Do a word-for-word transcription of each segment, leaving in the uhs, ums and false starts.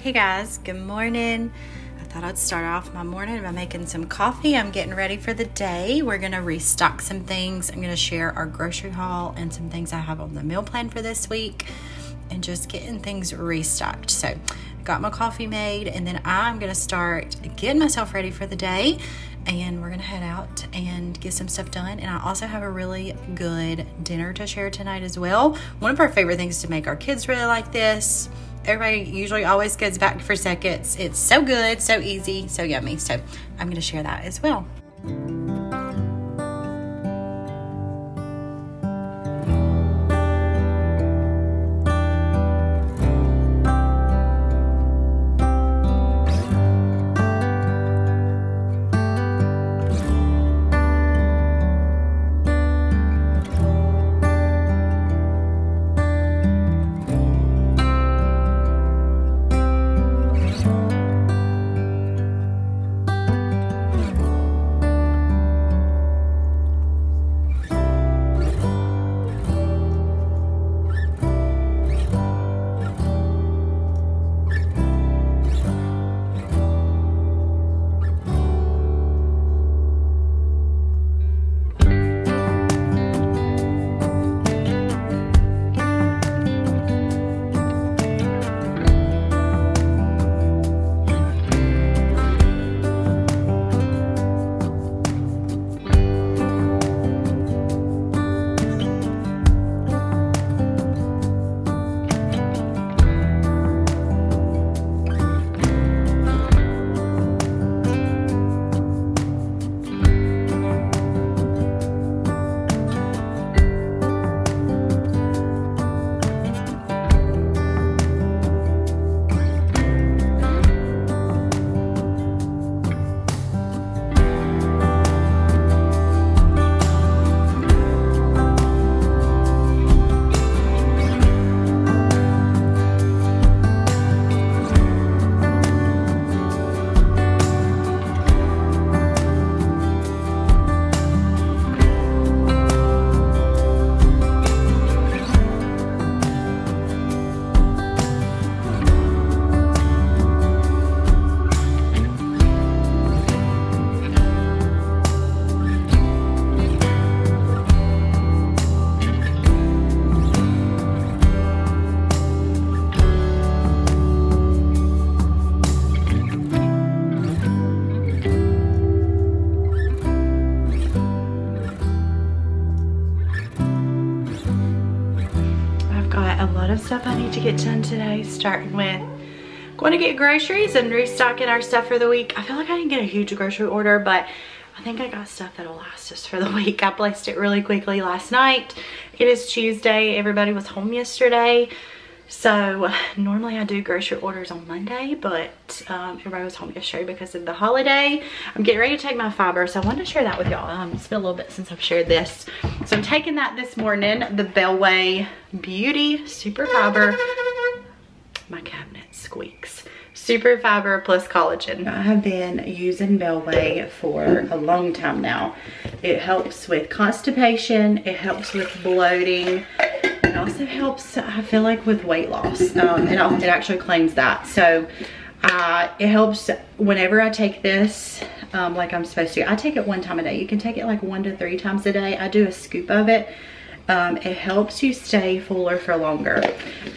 Hey guys, good morning. I thought I'd start off my morning by making some coffee. I'm getting ready for the day. We're gonna restock some things. I'm gonna share our grocery haul and some things I have on the meal plan for this week and just getting things restocked. So I got my coffee made and then I'm gonna start getting myself ready for the day and we're gonna head out and get some stuff done. And I also have a really good dinner to share tonight as well. One of our favorite things to make. Our kids really like this. Everybody usually always goes back for seconds. It's so good, so easy, so yummy. So I'm going to share that as well. Stuff I need to get done today, starting with going to get groceries and restocking our stuff for the week. I feel like I didn't get a huge grocery order, but I think I got stuff that'll last us for the week. I placed it really quickly last night. It is Tuesday. Everybody was home yesterday. So normally I do grocery orders on Monday, but um, everybody was home yesterday because of the holiday. I'm getting ready to take my fiber, so I wanted to share that with y'all. Um, it's been a little bit since I've shared this. So I'm taking that this morning, the Bellway Beauty Super Fiber. My cabinet squeaks. Super Fiber Plus Collagen. I have been using Bellway for a long time now. It helps with constipation. It helps with bloating. It also helps, I feel like, with weight loss. Um, it, it actually claims that. So uh, it helps whenever I take this, um, like I'm supposed to. I take it one time a day. You can take it like one to three times a day. I do a scoop of it. Um, it helps you stay fuller for longer.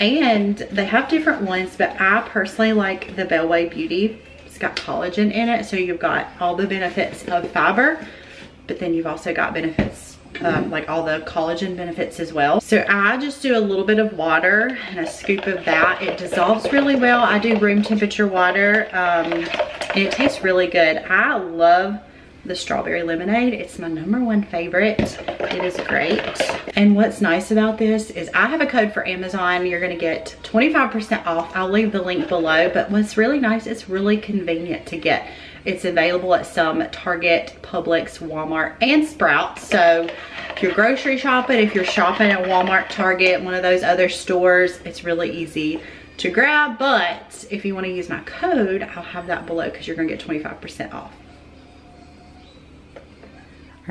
And they have different ones, but I personally like the Bellway Beauty. It's got collagen in it. So you've got all the benefits of fiber, but then you've also got benefits Um, like all the collagen benefits as well. So I just do a little bit of water and a scoop of that. It dissolves really well. I do room temperature water, um, and it tastes really good. I love the strawberry lemonade. It's my number one favorite. It is great. And what's nice about this is I have a code for Amazon. You're gonna get twenty-five percent off. I'll leave the link below, but what's really nice, it's really convenient to get. It's available at some Target, Publix, Walmart, and Sprouts. So if you're grocery shopping, if you're shopping at Walmart, Target, one of those other stores, it's really easy to grab. But if you want to use my code, I'll have that below because you're going to get twenty-five percent off.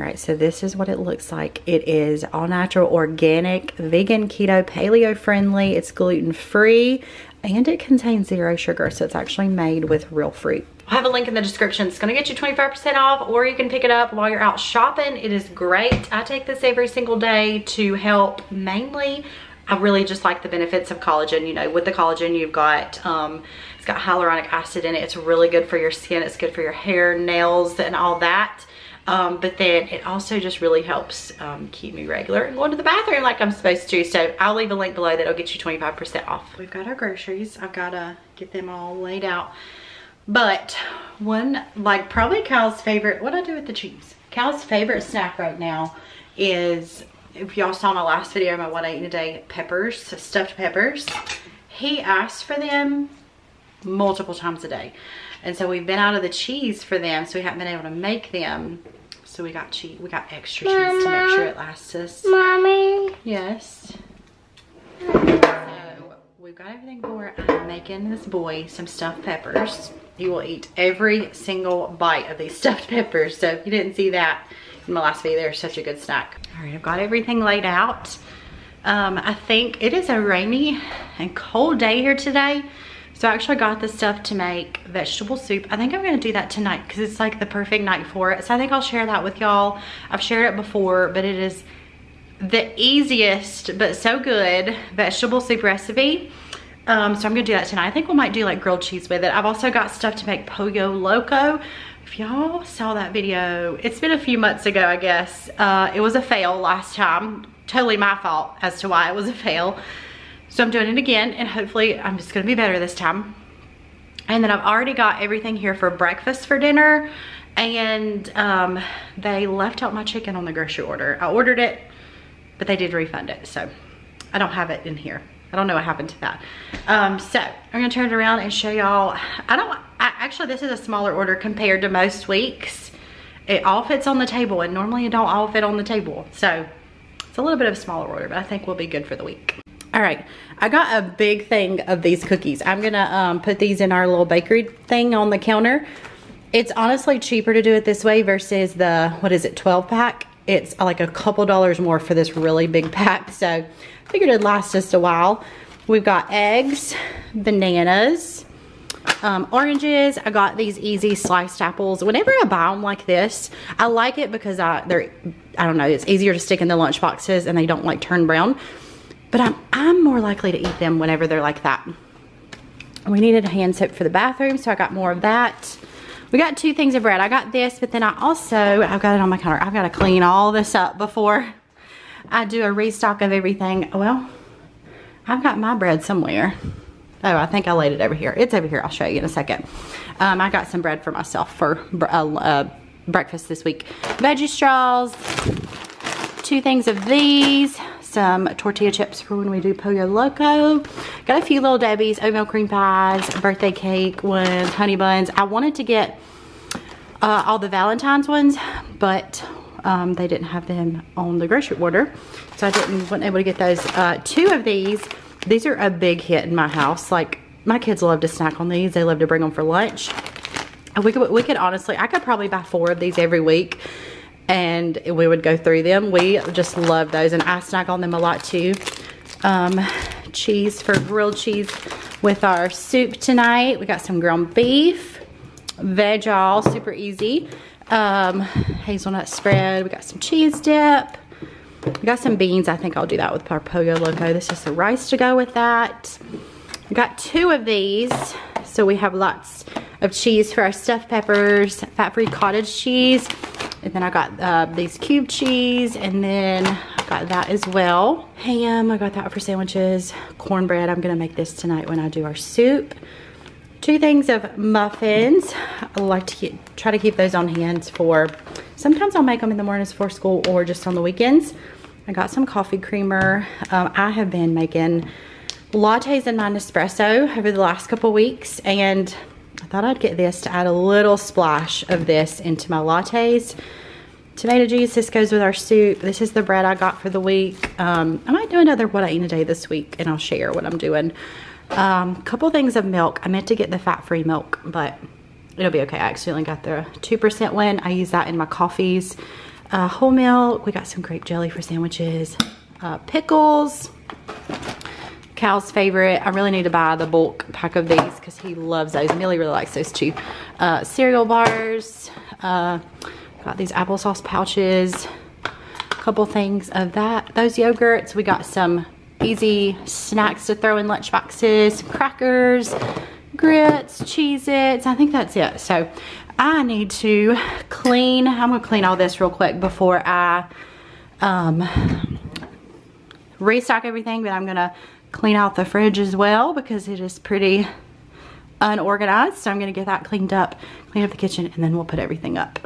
All right, so this is what it looks like. It is all natural, organic, vegan, keto, paleo friendly. It's gluten free and it contains zero sugar. So it's actually made with real fruit. I'll have a link in the description. It's gonna get you twenty-five percent off, or you can pick it up while you're out shopping. It is great. I take this every single day to help mainly. I really just like the benefits of collagen. You know, with the collagen, you've got, um, it's got hyaluronic acid in it. It's really good for your skin. It's good for your hair, nails, and all that. Um, but then it also just really helps um, keep me regular and going to the bathroom like I'm supposed to. So I'll leave a link below that'll get you twenty-five percent off. We've got our groceries. I've got to get them all laid out. But one, like probably Kyle's favorite, what I do with the cheese? Kyle's favorite snack right now is, if y'all saw my last video, my what I eat in a day, peppers, stuffed peppers. He asks for them multiple times a day. And so we've been out of the cheese for them, so we haven't been able to make them. So we got cheese, we got extra Mama, cheese to make sure it lasts us. Mommy. Yes. So we've got everything for it. I'm making this boy some stuffed peppers. He will eat every single bite of these stuffed peppers. So if you didn't see that in my last video, they're such a good snack. All right, I've got everything laid out. Um, I think it is a rainy and cold day here today. So I actually got the stuff to make vegetable soup. I think I'm gonna do that tonight because it's like the perfect night for it. So I think I'll share that with y'all. I've shared it before, but it is the easiest but so good vegetable soup recipe. Um, so I'm gonna do that tonight. I think we might do like grilled cheese with it. I've also got stuff to make pollo loco. If y'all saw that video, it's been a few months ago, I guess. Uh, it was a fail last time. Totally my fault as to why it was a fail. So I'm doing it again, and hopefully I'm just gonna be better this time. And then I've already got everything here for breakfast for dinner, and um, they left out my chicken on the grocery order. I ordered it, but they did refund it, so I don't have it in here. I don't know what happened to that. Um, so I'm gonna turn it around and show y'all. I don't, I, actually this is a smaller order compared to most weeks. It all fits on the table, and normally it don't all fit on the table. So it's a little bit of a smaller order, but I think we'll be good for the week. All right, I got a big thing of these cookies. I'm gonna um, put these in our little bakery thing on the counter. It's honestly cheaper to do it this way versus the, what is it, twelve pack? It's like a couple dollars more for this really big pack. So I figured it'd last just a while. We've got eggs, bananas, um, oranges. I got these easy sliced apples. Whenever I buy them like this, I like it because I, they're, I don't know, it's easier to stick in the lunch boxes and they don't like turn brown. But I'm, I'm more likely to eat them whenever they're like that. We needed hand soap for the bathroom, so I got more of that. We got two things of bread. I got this, but then I also, I've got it on my counter. I've got to clean all this up before I do a restock of everything. Well, I've got my bread somewhere. Oh, I think I laid it over here. It's over here. I'll show you in a second. Um, I got some bread for myself for uh, uh, breakfast this week. Veggie straws, two things of these. Some tortilla chips for when we do pollo loco. Got a few Little Debbie's, oatmeal cream pies, birthday cake ones, honey buns. I wanted to get uh, all the Valentine's ones, but um, they didn't have them on the grocery order. So I didn't, wasn't able to get those. Uh, two of these, these are a big hit in my house. Like my kids love to snack on these. They love to bring them for lunch. We could, we could honestly, I could probably buy four of these every week. And we would go through them. We just love those, and I snack on them a lot too. Um, cheese for grilled cheese with our soup tonight. We got some ground beef, veg all, super easy. Um, hazelnut spread. We got some cheese dip. We got some beans. I think I'll do that with our pollo loco. This is the rice to go with that. We got two of these, so we have lots of cheese for our stuffed peppers, fat-free cottage cheese. And then I got uh, these cube cheese, and then I got that as well. Ham, I got that for sandwiches. Cornbread, I'm gonna make this tonight when I do our soup. Two things of muffins. I like to keep, try to keep those on hand for, sometimes I'll make them in the mornings for school or just on the weekends. I got some coffee creamer. Um, I have been making lattes in my Nespresso over the last couple weeks, and I thought I'd get this to add a little splash of this into my lattes. Tomato juice, this goes with our soup. This is the bread I got for the week. Um, I might do another what I eat in a day this week, and I'll share what I'm doing. Um, couple things of milk. I meant to get the fat-free milk, but it'll be okay. I accidentally got the two percent one. I use that in my coffees. uh, whole milk. We got some grape jelly for sandwiches, uh, pickles, Cal's favorite. I really need to buy the bulk pack of these because he loves those. Millie really likes those too. Uh, cereal bars, uh, got these applesauce pouches, a couple things of that. Those yogurts, we got some easy snacks to throw in lunch boxes, crackers, grits, Cheez-Its. I think that's it. So I need to clean. I'm gonna clean all this real quick before I um, restock everything, but I'm gonna clean out the fridge as well because it is pretty unorganized. So I'm gonna get that cleaned up, clean up the kitchen, and then we'll put everything up.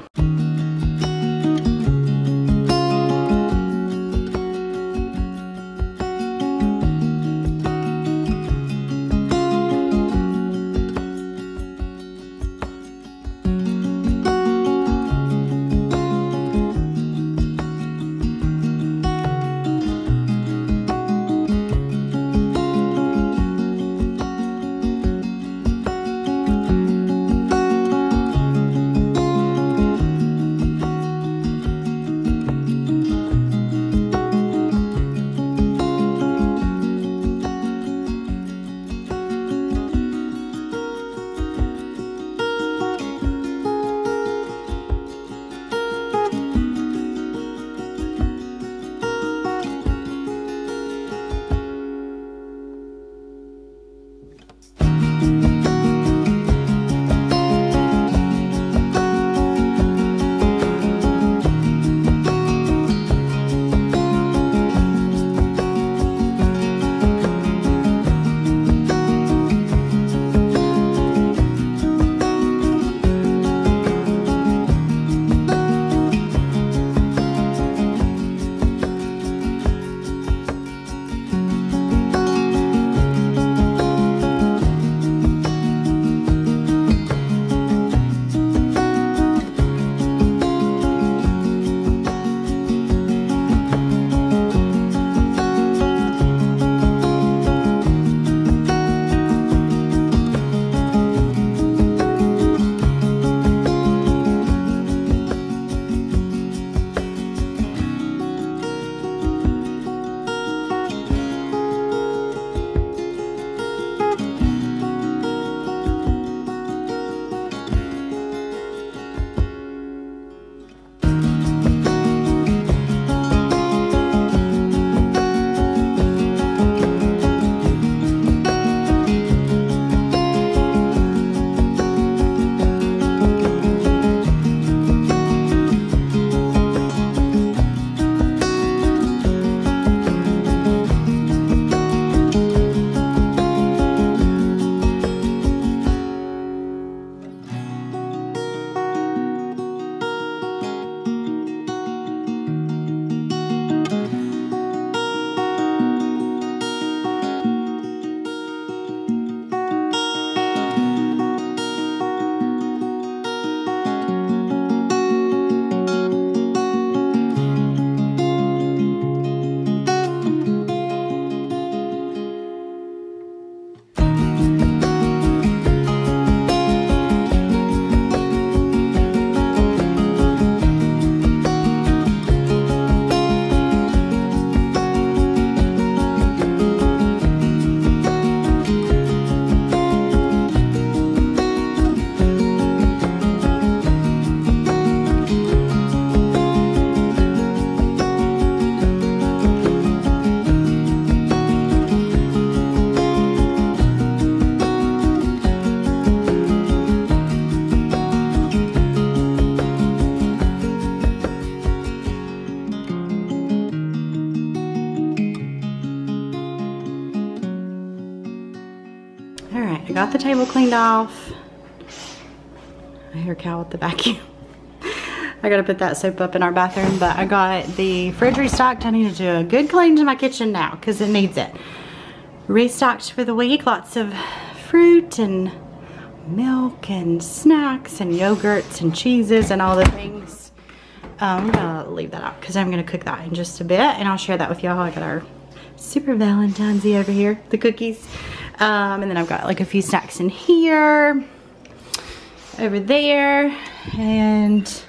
Got the table cleaned off. I hear Cal with the vacuum. I gotta put that soap up in our bathroom, but I got the fridge restocked. I need to do a good clean to my kitchen now because it needs it. Restocked for the week, lots of fruit and milk and snacks and yogurts and cheeses and all the things. Um, I'm gonna leave that out because I'm gonna cook that in just a bit and I'll share that with y'all. I got our super Valentine's-y over here, the cookies. Um, and then I've got like a few snacks in here, over there, and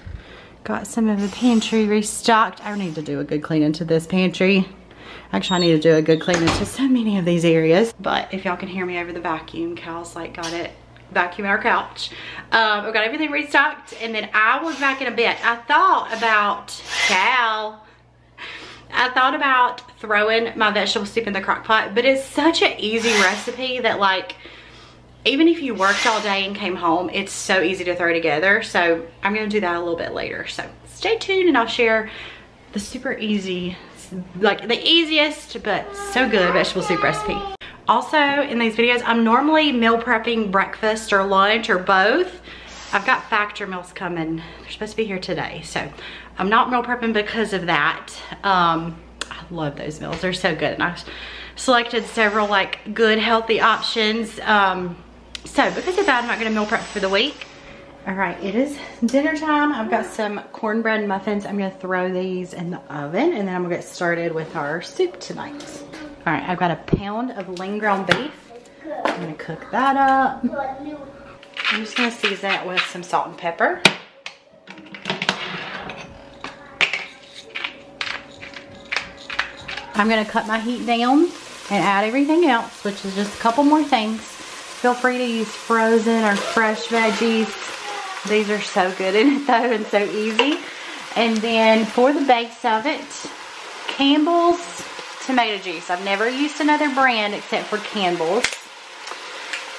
Got some of the pantry restocked. I need to do a good clean into this pantry. Actually, I need to do a good clean into so many of these areas. But if y'all can hear me over the vacuum, Cal's like got it vacuuming our couch. Um, I've got everything restocked, and then I was back in a bit. I thought about Cal. I thought about throwing my vegetable soup in the crock pot, but it's such an easy recipe that, like, even if you worked all day and came home, it's so easy to throw together. So I'm gonna do that a little bit later. So stay tuned and I'll share the super easy, like the easiest, but so good vegetable soup recipe. Also in these videos, I'm normally meal prepping breakfast or lunch or both. I've got Factor meals coming. They're supposed to be here today. So I'm not meal prepping because of that. Um, I love those meals, they're so good. And I selected several like good healthy options. Um, So because of that, I'm not gonna meal prep for the week. All right, it is dinner time. I've got some cornbread muffins. I'm gonna throw these in the oven and then I'm gonna get started with our soup tonight. All right, I've got a pound of lean ground beef. I'm gonna cook that up. I'm just gonna season that with some salt and pepper. I'm gonna cut my heat down and add everything else, which is just a couple more things. Feel free to use frozen or fresh veggies. These are so good in it though and so easy. And then for the base of it, Campbell's tomato juice. I've never used another brand except for Campbell's.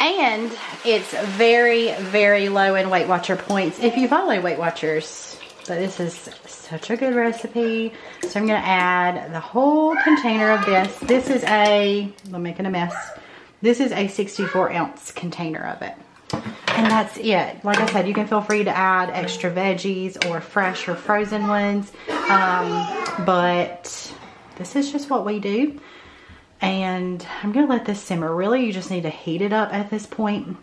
And it's very, very low in Weight Watcher points if you follow Weight Watchers. But this is such a good recipe. So I'm gonna add the whole container of this. This is a, I'm making a mess. This is a sixty-four ounce container of it. And that's it. Like I said, you can feel free to add extra veggies or fresh or frozen ones. Um, but this is just what we do. And I'm gonna let this simmer. Really, you just need to heat it up at this point.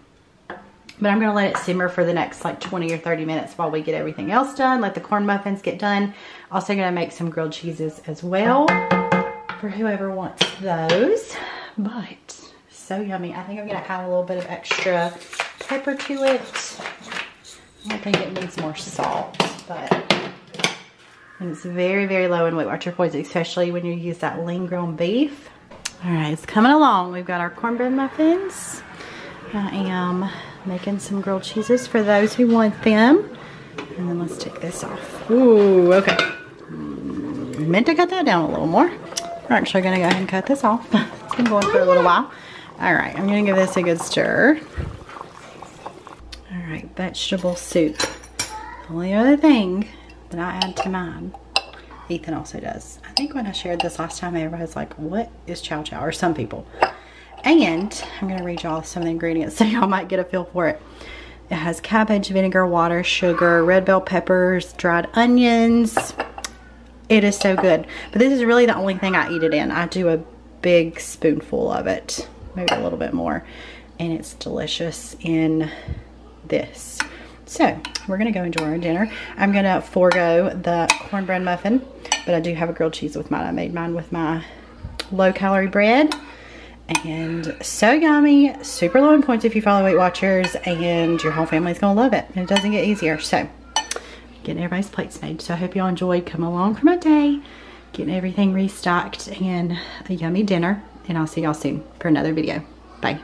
But I'm gonna let it simmer for the next like twenty or thirty minutes while we get everything else done. Let the corn muffins get done. Also gonna make some grilled cheeses as well for whoever wants those. But so yummy. I think I'm gonna add a little bit of extra pepper to it. I think it needs more salt, but and it's very, very low in Weight Watcher points, especially when you use that lean grown beef. All right, it's coming along. We've got our cornbread muffins. I am making some grilled cheeses for those who want them. And then let's take this off. Ooh, okay. I meant to cut that down a little more. We're actually gonna go ahead and cut this off. It's been going for a little while. All right, I'm gonna give this a good stir. All right, vegetable soup. The only other thing that I add to mine, Ethan also does. I think when I shared this last time, everybody's like, what is chow chow, or some people. And I'm gonna read y'all some of the ingredients so y'all might get a feel for it. It has cabbage, vinegar, water, sugar, red bell peppers, dried onions. It is so good. But this is really the only thing I eat it in. I do a big spoonful of it. Maybe a little bit more, and it's delicious in this. So we're gonna go enjoy our dinner. I'm gonna forego the cornbread muffin, but I do have a grilled cheese with mine. I made mine with my low-calorie bread, and so yummy, super low in points if you follow Weight Watchers, and your whole family's gonna love it, and it doesn't get easier. So getting everybody's plates made. So I hope y'all enjoyed coming along for my day, getting everything restocked, and a yummy dinner. And I'll see y'all soon for another video. Bye.